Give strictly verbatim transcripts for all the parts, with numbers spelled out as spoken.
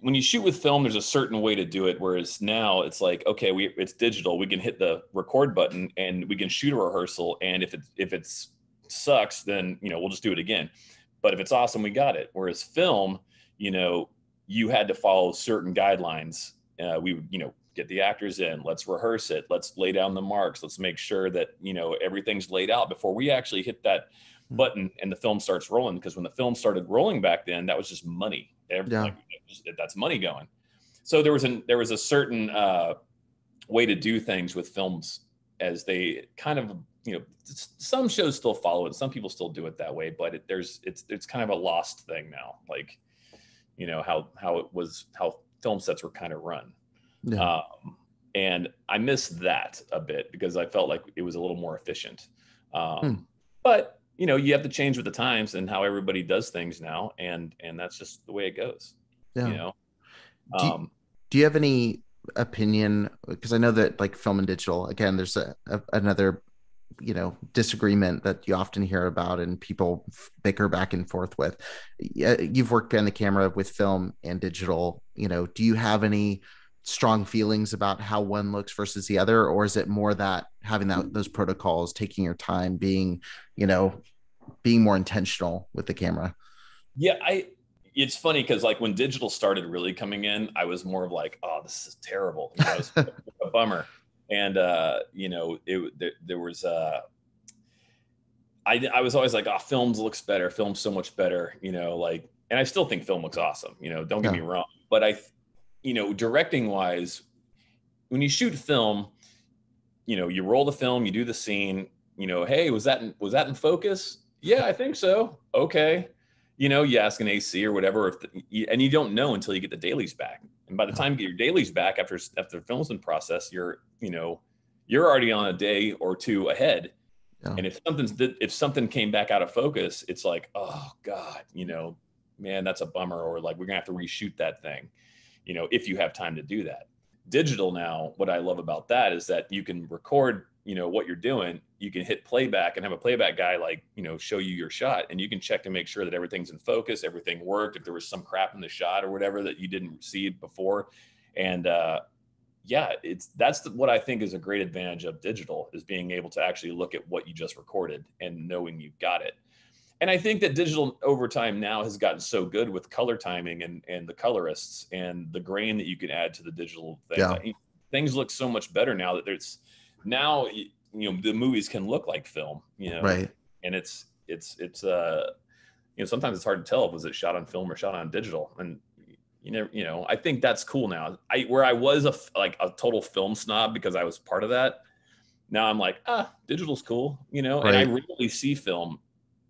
When you shoot with film, there's a certain way to do it, whereas now it's like, okay, we it's digital. We can hit the record button and we can shoot a rehearsal. And if it if it sucks, then, you know, we'll just do it again. But if it's awesome, we got it. Whereas film, you know, you had to follow certain guidelines. Uh, we would, you know, get the actors in, let's rehearse it, let's lay down the marks, let's make sure that, you know, everything's laid out before we actually hit that button and the film starts rolling. Because when the film started rolling back then, that was just money. Everything, yeah. Like, that's money going. So there was an there was a certain uh, way to do things with films, as they kind of, you know, some shows still follow it, some people still do it that way, but it, there's it's it's kind of a lost thing now. Like, you know, how how it was, how film sets were kind of run. Yeah. Um, and I miss that a bit because I felt like it was a little more efficient. Um, hmm. But, you know, you have to change with the times and how everybody does things now. And, and that's just the way it goes. Yeah. You know? um, do, do you have any opinion? Because I know that, like, film and digital, again, there's a, a, another, you know, disagreement that you often hear about and people bicker back and forth with. You've worked behind the camera with film and digital. You know, do you have any strong feelings about how one looks versus the other, or is it more that having that those protocols, taking your time, being, you know, being more intentional with the camera? Yeah, I it's funny because, like, when digital started really coming in, I was more of like, oh, this is terrible, you know, it was a bummer. And uh you know, it there, there was uh I I was always like, oh, films looks better, film's so much better, you know, like, and I still think film looks awesome, you know, don't get yeah. me wrong, but I you know, directing wise, when you shoot film, you know, you roll the film, you do the scene, you know, hey, was that, in, was that in focus? Yeah, I think so. Okay. You know, you ask an A C or whatever, if the, and you don't know until you get the dailies back. And by the time you get your dailies back after, after the film's been processed, you're, you know, you're already on a day or two ahead. Yeah. And if something's, if something came back out of focus, it's like, oh God, you know, man, that's a bummer. Or like, we're gonna have to reshoot that thing. You know, if you have time to do that. Digital now, what I love about that is that you can record, you know, what you're doing, you can hit playback and have a playback guy, like, you know, show you your shot, and you can check to make sure that everything's in focus, everything worked, if there was some crap in the shot or whatever that you didn't see before. And uh, yeah, it's that's the, what I think is a great advantage of digital, is being able to actually look at what you just recorded and knowing you've got it. And I think that digital over time now has gotten so good with color timing and, and the colorists and the grain that you can add to the digital thing. Yeah. Like, things look so much better now that there's now, you know, the movies can look like film, you know, right. And it's, it's, it's, uh, you know, sometimes it's hard to tell if was it shot on film or shot on digital. And, you know, you know, I think that's cool now. I, where I was a, like a total film snob because I was part of that. Now I'm like, ah, digital's cool, you know, right. And I rarely see film,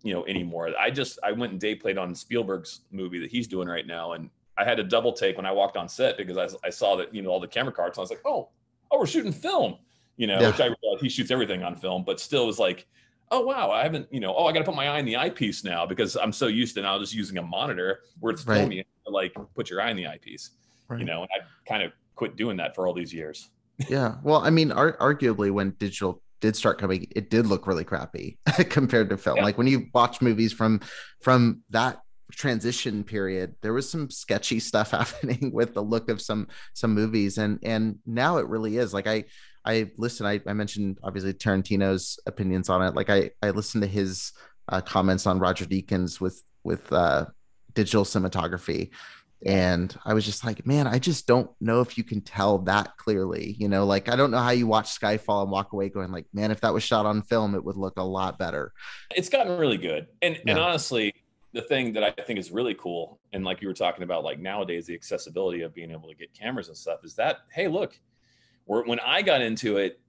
you know, anymore. I just, I went and day played on Spielberg's movie that he's doing right now. And I had a double take when I walked on set because I, I saw that, you know, all the camera carts, and I was like, oh, oh, we're shooting film, you know, yeah. Which I realized he shoots everything on film, but still was like, oh, wow, I haven't, you know, oh, I got to put my eye in the eyepiece now because I'm so used to now just using a monitor where it's right. filming, like, put your eye in the eyepiece, right. You know, and I kind of quit doing that for all these years. Yeah. Well, I mean, ar- arguably when digital did start coming, it did look really crappy compared to film. Yeah. Like when you watch movies from from that transition period, there was some sketchy stuff happening with the look of some some movies, and and now it really is like, I I listen I, I mentioned obviously Tarantino's opinions on it. Like I I listened to his uh, comments on Roger Deakins with with uh, digital cinematography. And I was just like, man, I just don't know if you can tell that clearly, you know, like, I don't know how you watch Skyfall and walk away going like, man, if that was shot on film, it would look a lot better. It's gotten really good. And, yeah. and honestly, the thing that I think is really cool, and like you were talking about, like nowadays, the accessibility of being able to get cameras and stuff is that, hey, look, when I got into it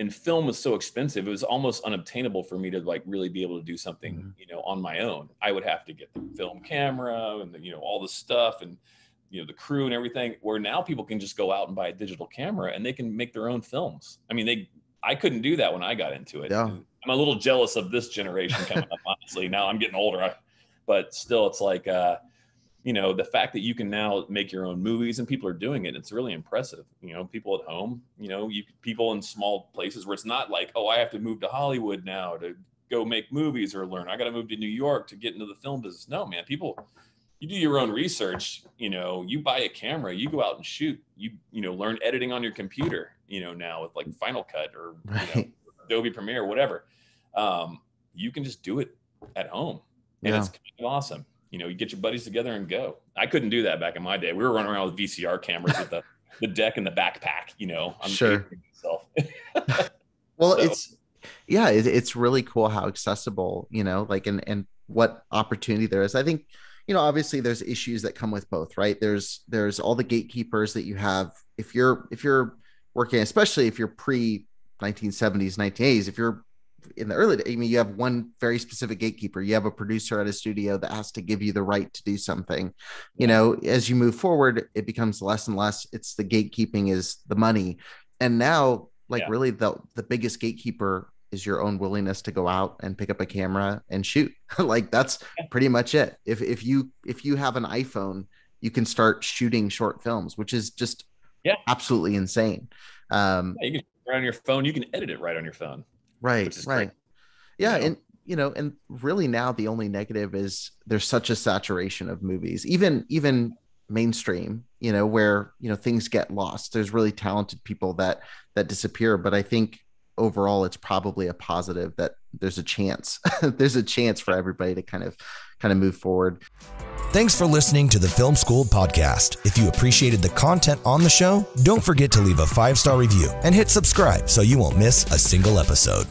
and film was so expensive, it was almost unobtainable for me to like really be able to do something, mm-hmm. you know, on my own. I would have to get the film camera and the, you know, all the stuff and, you know, the crew and everything, where now people can just go out and buy a digital camera and they can make their own films. I mean, they, I couldn't do that when I got into it. Yeah. I'm a little jealous of this generation coming up, honestly. Now I'm getting older, but still it's like, uh, you know, the fact that you can now make your own movies and people are doing it, it's really impressive. You know, people at home, you know, you people in small places where it's not like, oh, I have to move to Hollywood now to go make movies or learn. I got to move to New York to get into the film business. No, man, people you do your own research, you know, you buy a camera, you go out and shoot, you, you know, learn editing on your computer, you know, now with like Final Cut or right. you know, Adobe Premiere, whatever. Um, you can just do it at home, and yeah. it's kind of awesome. You know, you get your buddies together and go. I couldn't do that back in my day. We were running around with V C R cameras with the, the deck and the backpack, you know, I'm sure. myself. Well, so. it's, yeah, it, it's really cool how accessible, you know, like, and, and what opportunity there is. I think, you know, obviously there's issues that come with both, right? There's, there's all the gatekeepers that you have. If you're, if you're working, especially if you're pre nineteen seventies, nineteen eighties, if you're in the early days, I mean, you have one very specific gatekeeper. You have a producer at a studio that has to give you the right to do something. You know, as you move forward, it becomes less and less. It's the gatekeeping is the money. And now, like, yeah. really the, the biggest gatekeeper is your own willingness to go out and pick up a camera and shoot. Like, that's pretty much it. If, if you, if you have an iPhone, you can start shooting short films, which is just yeah. absolutely insane. Um, yeah, you can shoot right on your phone. You can edit it right on your phone. Right, right. Great. Yeah, you know? And you know, and really now the only negative is there's such a saturation of movies, even even mainstream, you know, where, you know, things get lost. There's really talented people that that disappear, but I think overall it's probably a positive that there's a chance. There's a chance for everybody to kind of kind of move forward. Thanks for listening to the Film School'd podcast. If you appreciated the content on the show, don't forget to leave a five-star review and hit subscribe so you won't miss a single episode.